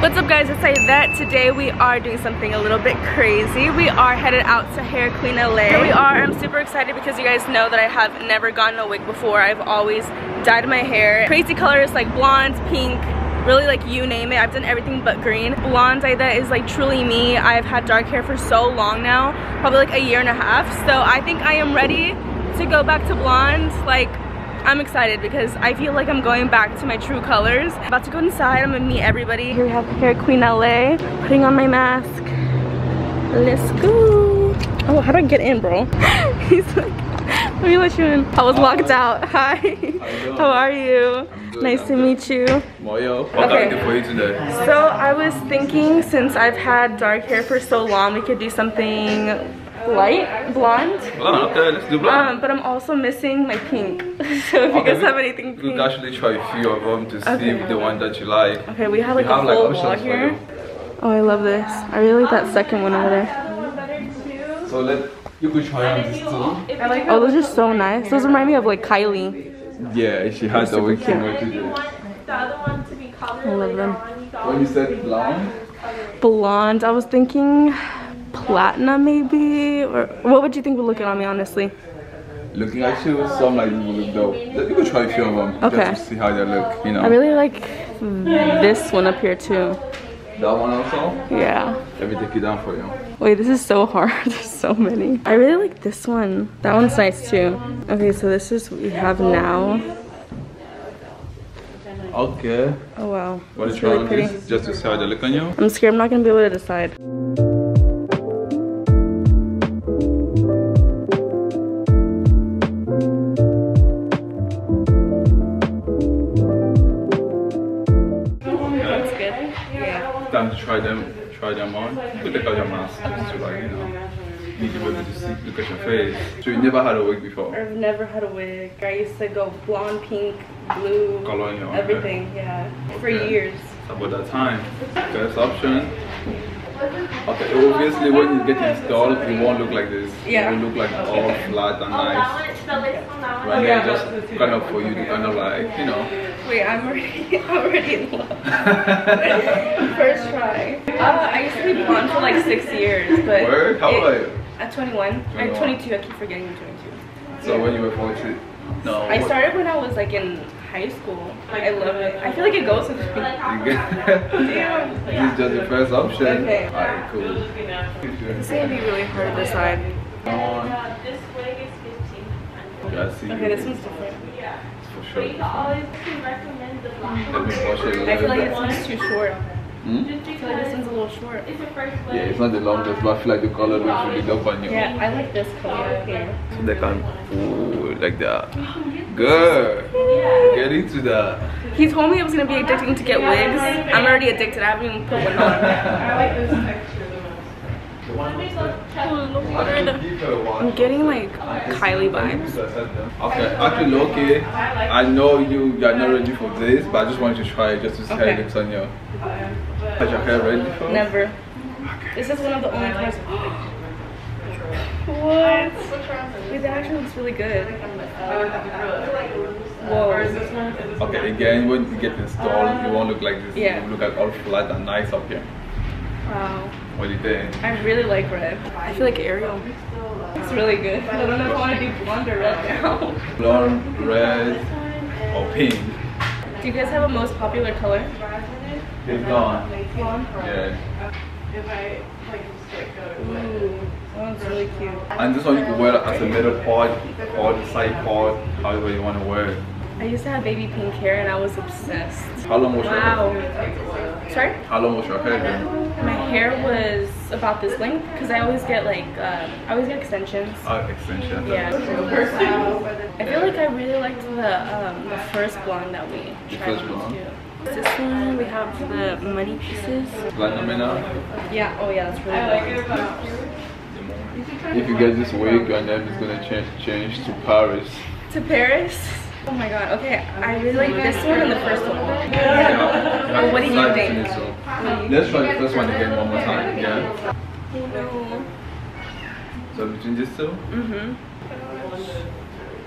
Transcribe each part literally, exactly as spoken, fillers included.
What's up guys, it's Aidette. Today we are doing something a little bit crazy. We are headed out to Hair Queen L A. Here we are. I'm super excited because you guys know that I have never gotten a wig before. I've always dyed my hair. Crazy colors like blonde, pink, really like you name it. I've done everything but green. Blonde Aidette is like truly me. I've had dark hair for so long now, probably like a year and a half. So I think I am ready to go back to blonde. Like, I'm excited because I feel like I'm going back to my true colors. I'm about to go inside. I'm gonna meet everybody. Here we have Hair Queen L A. Putting on my mask. Let's go. Oh, how do I get in, bro? He's like, let me let you in. I was locked out. Hi. How, how are you? I'm good, nice I'm to good. meet you. Moyo. What can I do for you today? So I was thinking, since I've had dark hair for so long, we could do something light blonde. Blonde, okay, let's do blonde. Um, but I'm also missing my pink. So if okay, you guys have anything pink, you can actually try a few of them to see okay. the one that you like. Okay, we have like we a have full like wall here. Oh, I love this. I really like that second one over there. So let you could try on this too. Oh, those are so nice. Those remind me of like Kylie. Yeah, she has the weekend what to do. I love them. When you said blonde, blonde, I was thinking platinum maybe, or what would you think would look good on me, honestly? Looking at you, some like you look dope. You could try a few of them okay. just to see how they look, you know. I really like this one up here too. That one also? Yeah. Let me take it down for you. Wait, this is so hard. There's so many. I really like this one. That one's nice too. Okay, so this is what we have now. Okay. Oh wow. What is wrong with this? Just to see how they look on you? I'm scared I'm not gonna be able to decide. Time to try them, try them on. You could take out your mask just to like, you know, you need to be able to see, look at your face. So you never had a wig before? I've never had a wig. I used to go blonde, pink, blue, color your everything, hair. yeah, okay. for years. It's about that time. First option. Okay, obviously when you get installed, it won't look like this. Yeah. It will look like all flat and nice. Right now, just kind of for you to kind of like, you know. Wait, I'm already, already in love. First try. Uh, I used to be blonde for like six years, but Word? How old are you? At twenty-one. I'm twenty-two. I keep forgetting I'm twenty-two. So yeah. When you were forty? No. I started when I was like in high school. I love it. I feel like it goes with me. Yeah. This is just the first option. Okay. Alright, cool. This is gonna be really hard to decide. This wig is fifteen hundred. Okay, this one's different. Yeah. Sure. You always can recommend the black one. I feel like this one's too short. Hmm? I feel like this one's a little short. It's the first one. Yeah, it's not the longest, but I feel like the color looks really dope on you. Yeah, I like this color here. So they can, ooh, like that. Good. Get into that. He told me it was going to be addicting to get wigs. I'm already addicted. I haven't even put one on. I like this texture the most. I'm getting like Kylie vibes. Okay, actually, okay. I know you, you are not ready for this, but I just wanted to try it just to see okay. how it looks on you. Has your hair ready before? Never. Okay. This is one of the only times. What? It actually looks really good. Whoa. Okay, again, when you get installed, you won't look like this. Yeah. You look like all flat and nice up here. Wow. What do you think? I really like red. I feel like Ariel. It's really good. I don't know if I want to do blonde or red now. Blonde, red, or pink. Do you guys have a most popular color? It's blonde. Blonde? Yeah. If I like stick Ooh, that one's really cute. And this one you can wear as a middle part or the side part, however you want to wear it. I used to have baby pink hair and I was obsessed. How long was wow. your hair? Sorry? How long was your hair then? My hair was about this length because I always get like, um, I always get extensions. Oh, uh, extensions. Yeah. Wow. I feel like I really liked the, um, the first blonde that we tried. The first blonde? This one, we have the money pieces. Platinum enough? Yeah, oh yeah, that's really nice. If you get this wig, your name is going to change, change to Paris. To Paris? Oh my god, okay, I really like this one and the first one. Yeah. Oh, what do you Not think? Let's try the first one again one more time, yeah? No. So between these two? Mm-hmm.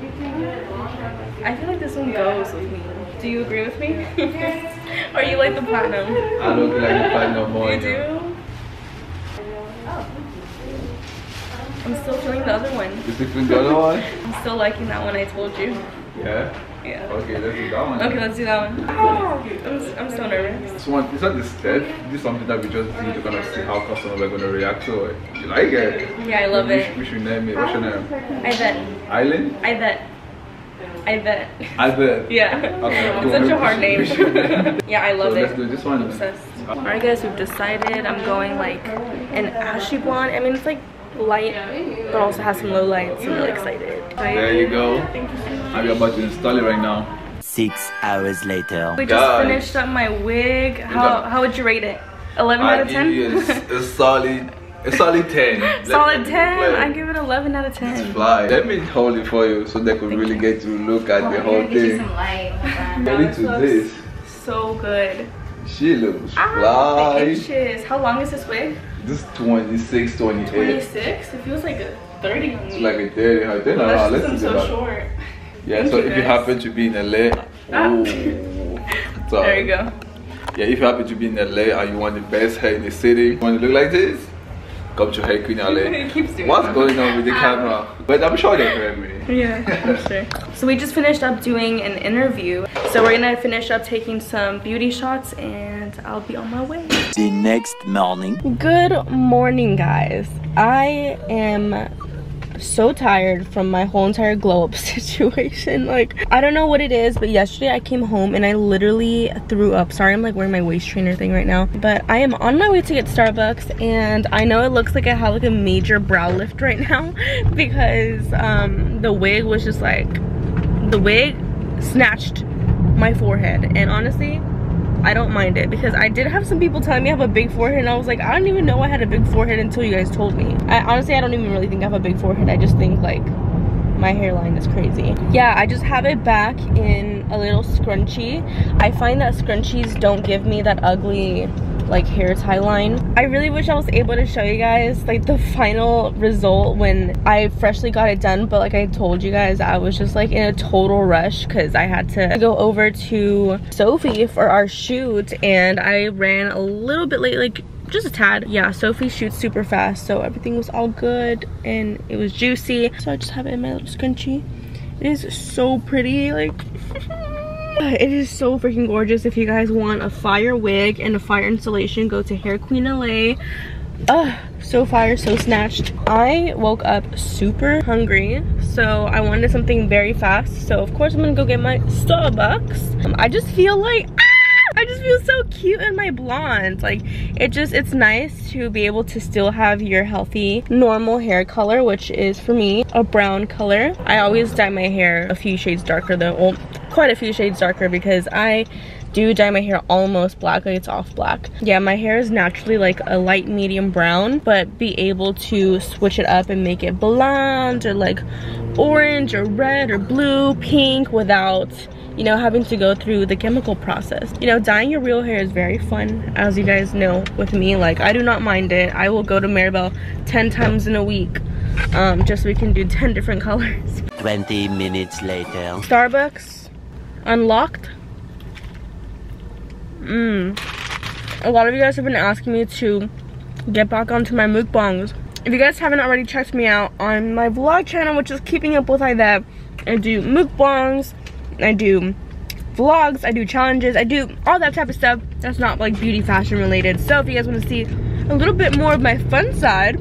I feel like this one goes with me. Do you agree with me? Or you like the platinum? I don't like the platinum more. You do? I'm still feeling the other one. You still feeling the other one? I'm still liking that one I told you. Yeah? Yeah. Okay, let's do that one. Okay, let's do that one. I'm, I'm so nervous. So one, it's not this step. This is something that we just need to kind of see how customers are going to react to it. You like it? Yeah, I love we, it. We should name it. What's your name? Aidette. Island? Aidette. Aidette. Aidette. Yeah. Okay, it's cool. Such a hard name. Yeah, I love so it. Let's do this one. I'm obsessed. Alright guys, we've decided I'm going like an ashy blonde. I mean, it's like light, but also has some low lights. I'm really excited. Right? There you go. Thank you so much. I'm about to install it right now. Six hours later. We just guys. Finished up my wig. How how would you rate it? Eleven I out of ten. It's solid. A solid ten. Solid ten? I give it eleven out of ten. It's fly. Let me hold it for you so they could Thank really you. Get to look at well, the whole thing. Ready to this. So good. She looks fly. Inches. How long is this wig? This is twenty-six, twenty-eight. twenty-six? It feels like a thirty on me. It's like a thirty. Huh? Then, well, uh, let's I'm so about. Short. Yeah, Thank so you if guys. You happen to be in L A. Ah. So, there you go. Yeah, if you happen to be in L A and you want the best hair in the city, you want to look like this? Come to Hair Queen L A. What's that. Going on with the camera? But I'm sure they heard me. Yeah, I'm sure. So we just finished up doing an interview. So we're gonna finish up taking some beauty shots and I'll be on my way. The next morning. Good morning, guys. I am so tired from my whole entire glow up situation. Like, I don't know what it is, but yesterday I came home and I literally threw up. Sorry, I'm like wearing my waist trainer thing right now, but I am on my way to get Starbucks, and I know it looks like I have like a major brow lift right now because um the wig was just like, the wig snatched my forehead, and honestly I don't mind it because I did have some people telling me I have a big forehead, and I was like, I don't even know I had a big forehead until you guys told me. I honestly, I don't even really think I have a big forehead. I just think like my hairline is crazy. Yeah, I just have it back in a little scrunchie. I find that scrunchies don't give me that ugly like hair tie line. I really wish I was able to show you guys like the final result when I freshly got it done, but like I told you guys, I was just like in a total rush because I had to go over to Sophie for our shoot, and I ran a little bit late, like just a tad. Yeah, Sophie shoots super fast, so everything was all good and it was juicy. So I just have it in my little scrunchie. It is so pretty, like it is so freaking gorgeous. If you guys want a fire wig and a fire installation, go to Hair Queen L A. Ugh, so fire, so snatched. I woke up super hungry, so I wanted something very fast, so of course I'm gonna go get my Starbucks. um, I just feel like ah, I just feel so cute in my blonde. Like, it just, it's nice to be able to still have your healthy normal hair color, which is for me a brown color. I always dye my hair a few shades darker though. Well, quite a few shades darker, because I do dye my hair almost black, like it's off black. Yeah, my hair is naturally like a light medium brown, but be able to switch it up and make it blonde or like orange or red or blue, pink, without, you know, having to go through the chemical process. You know, dyeing your real hair is very fun, as you guys know with me. Like, I do not mind it. I will go to Maribel ten times in a week um, just so we can do ten different colors. twenty minutes later. Starbucks. Unlocked. Mmm. A lot of you guys have been asking me to get back onto my mukbangs. If you guys haven't already, checked me out on my vlog channel, which is Keeping Up with IVE. I do mukbangs, I do vlogs, I do challenges, I do all that type of stuff that's not like beauty fashion related. So if you guys want to see a little bit more of my fun side,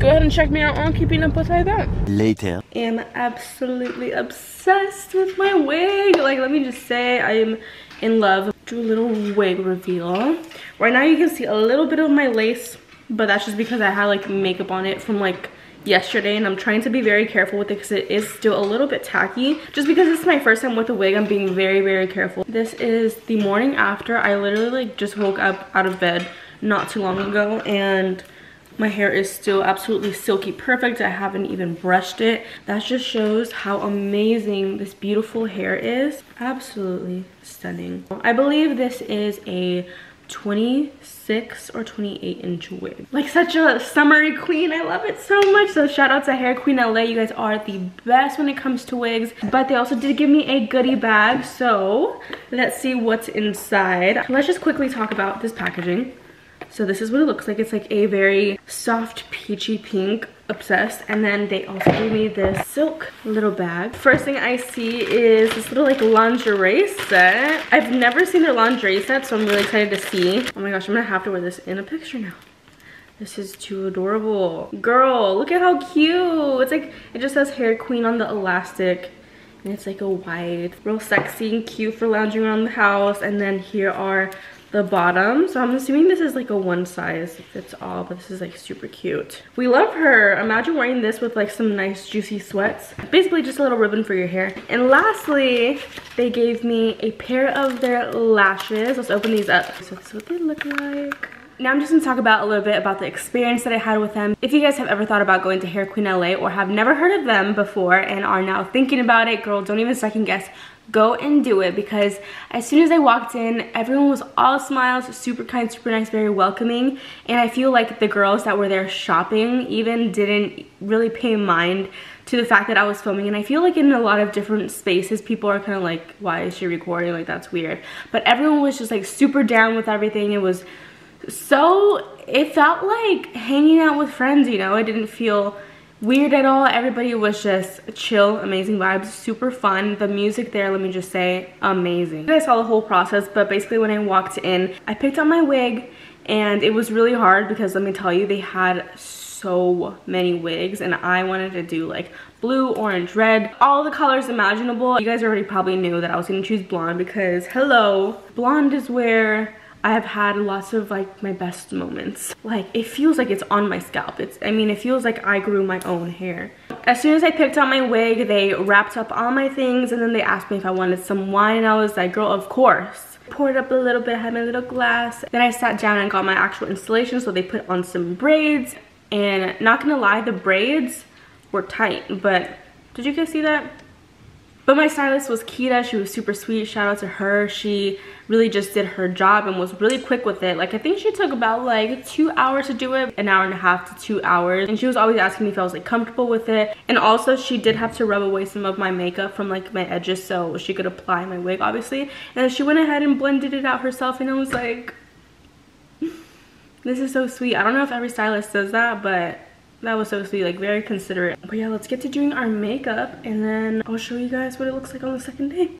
go ahead and check me out on Keeping Up with IVE. Later. I am absolutely obsessed with my wig. Like, let me just say, I am in love. Do a little wig reveal. Right now you can see a little bit of my lace, but that's just because I had like makeup on it from like yesterday, and I'm trying to be very careful with it because it is still a little bit tacky. Just because it's my first time with a wig, I'm being very, very careful. This is the morning after. I literally like just woke up out of bed not too long ago, and my hair is still absolutely silky perfect. I haven't even brushed it. That just shows how amazing this beautiful hair is. Absolutely stunning. I believe this is a twenty-six or twenty-eight inch wig. Like such a summery queen. I love it so much. So shout out to Hair Queen L A. You guys are the best when it comes to wigs. But they also did give me a goodie bag. So let's see what's inside. Let's just quickly talk about this packaging. So this is what it looks like. It's like a very soft peachy pink, obsessed. And then they also gave me this silk little bag. First thing I see is this little like lingerie set. I've never seen their lingerie set, so I'm really excited to see. Oh my gosh, I'm gonna have to wear this in a picture now. This is too adorable. Girl, look at how cute. It's like, it just says Hair Queen on the elastic. And it's like a wide, real sexy and cute for lounging around the house. And then here are the bottom. So I'm assuming this is like a one size fits all, but this is like super cute. We love her. Imagine wearing this with like some nice juicy sweats. Basically just a little ribbon for your hair. And lastly, they gave me a pair of their lashes. Let's open these up. So this is what they look like. Now I'm just gonna talk about a little bit about the experience that I had with them. If you guys have ever thought about going to Hair Queen L A or have never heard of them before and are now thinking about it, girl, don't even second guess. Go and do it, because as soon as I walked in, everyone was all smiles, super kind, super nice, very welcoming. And I feel like the girls that were there shopping even didn't really pay mind to the fact that I was filming. And I feel like in a lot of different spaces, people are kind of like, why is she recording? Like, that's weird. But everyone was just like super down with everything. It was so, it felt like hanging out with friends, you know? It didn't feel weird at all. Everybody was just chill, amazing vibes, super fun. The music there, let me just say, amazing. I saw the whole process, but basically when I walked in, I picked up my wig, and it was really hard because let me tell you, they had so many wigs, and I wanted to do like blue, orange, red, all the colors imaginable. You guys already probably knew that I was gonna choose blonde because, hello, blonde is where I have had lots of like my best moments. Like, it feels like it's on my scalp. It's, I mean, it feels like I grew my own hair. As soon as I picked out my wig, they wrapped up all my things, and then they asked me if I wanted some wine, and I was like, girl, of course. Poured up a little bit, had my little glass. Then I sat down and got my actual installation, so they put on some braids. And not gonna lie, the braids were tight, but did you guys see that? But my stylist was Keita. She was super sweet. Shout out to her. She really just did her job and was really quick with it. Like, I think she took about like two hours to do it, an hour and a half to two hours. And she was always asking me if I was like comfortable with it. And also she did have to rub away some of my makeup from like my edges so she could apply my wig, obviously. And then she went ahead and blended it out herself, and I was like, this is so sweet. I don't know if every stylist does that, but that was so sweet, like very considerate. But yeah, let's get to doing our makeup, and then I'll show you guys what it looks like on the second day.